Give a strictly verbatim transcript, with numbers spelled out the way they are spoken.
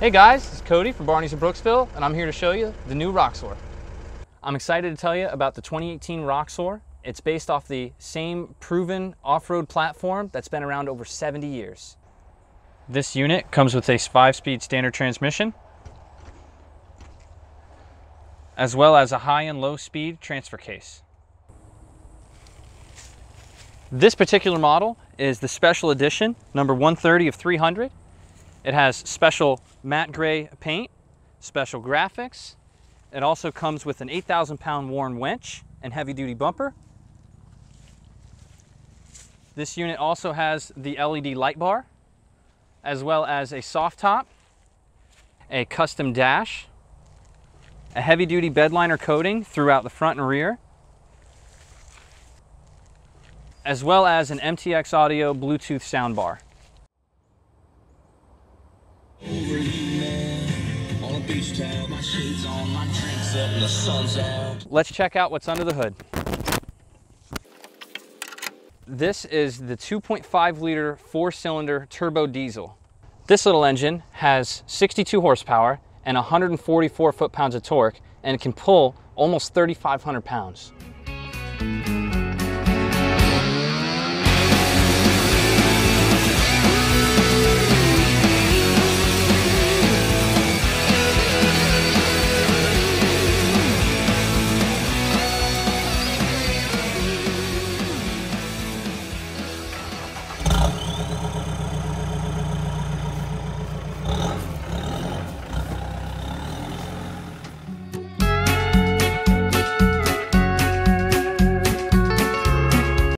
Hey guys, this is Cody from Barney's in Brooksville, and I'm here to show you the new Roxor. I'm excited to tell you about the twenty eighteen Roxor. It's based off the same proven off-road platform that's been around over seventy years. This unit comes with a five-speed standard transmission, as well as a high and low speed transfer case. This particular model is the special edition, number one thirty of three hundred. It has special matte gray paint, special graphics. It also comes with an eight thousand pound Warn winch and heavy duty bumper. This unit also has the L E D light bar, as well as a soft top, a custom dash, a heavy duty bed liner coating throughout the front and rear, as well as an M T X audio Bluetooth sound bar. Let's check out what's under the hood. This is the two point five liter four-cylinder turbo diesel. This little engine has sixty-two horsepower and one hundred forty-four foot-pounds of torque, and it can pull almost thirty-five hundred pounds.